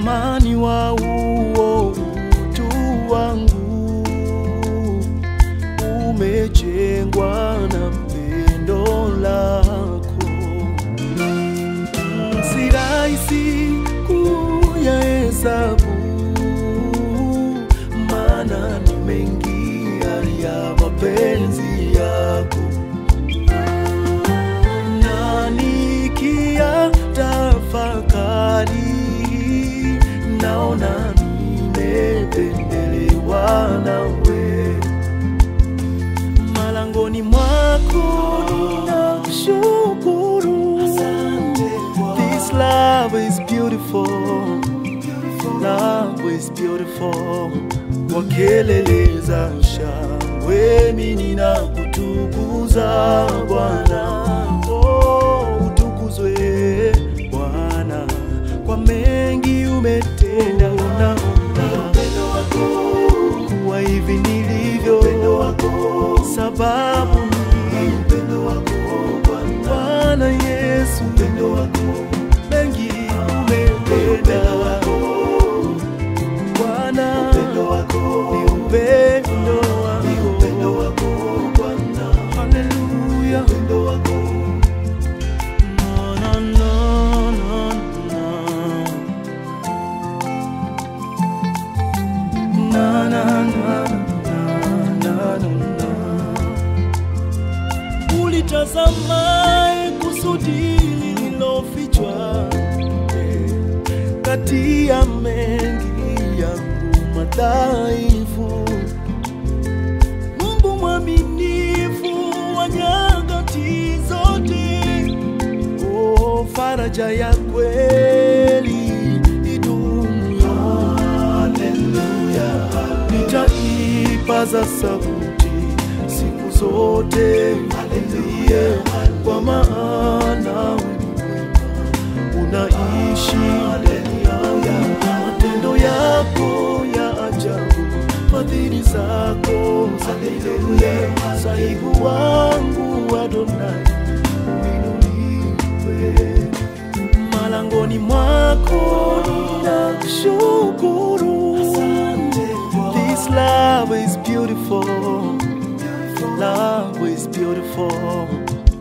utamani wa uo utu wangu umejengwa na pendo lako. Si rahisi kuyahesabu maana ni mengi ya mapenzi yako. Na nikiyatafakari naona nimependelewa nawe. Malangoni mwako ninakushukuru. This love is beautiful. Love is beautiful. Kwa kelele za shangwe mimi ninakutukuza Bwana. Oh, utukuzwe Bwana kwa mengi umetenda unaona upendo wako kwa hivi nilivyo upendo wako sababu ni upendo wako Bwana Yesu upendo wako mengi umetenda wako Bwana upendo wako ni upendo wako Bwana haleluya upendo wako. Ulitazama kusudi lililofichwa kati ya mengi yangu madhaifu. Mungu mwaminifu wa nyakati zote, oh faraja ya kweli idumu. Haleluya, nitaipaza sauti siku zote. Haleluya, kwa maana unaishi. Haleluya, matendo yako ya ajabu, fadhili zako. Haleluya, saibu wangu Adonai uninuliwe. Malangoni mwako ninakushukuru. This love is beautiful. Love is beautiful.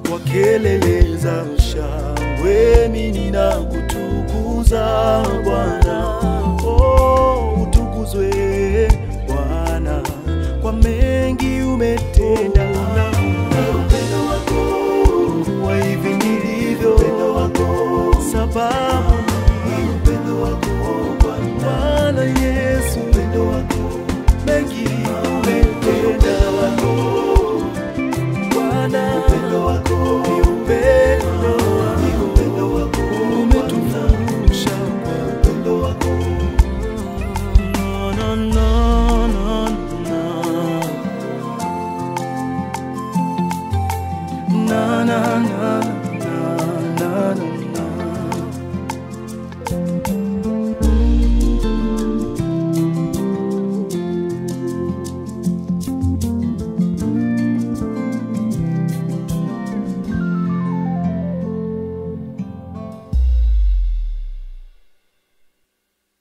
Kwa kelele za shangwe mimi ninakutukuza Bwana. Oh, utukuzwe Bwana kwa mengi umetenda unaona upendo wako kwa hivi nilivyo upendo wako sababu ni upendo wako Bwana Yesu upendo wako mengi umetenda wako upendo wako ni upendo wako umetufundisha upendo wako no no no no na na na.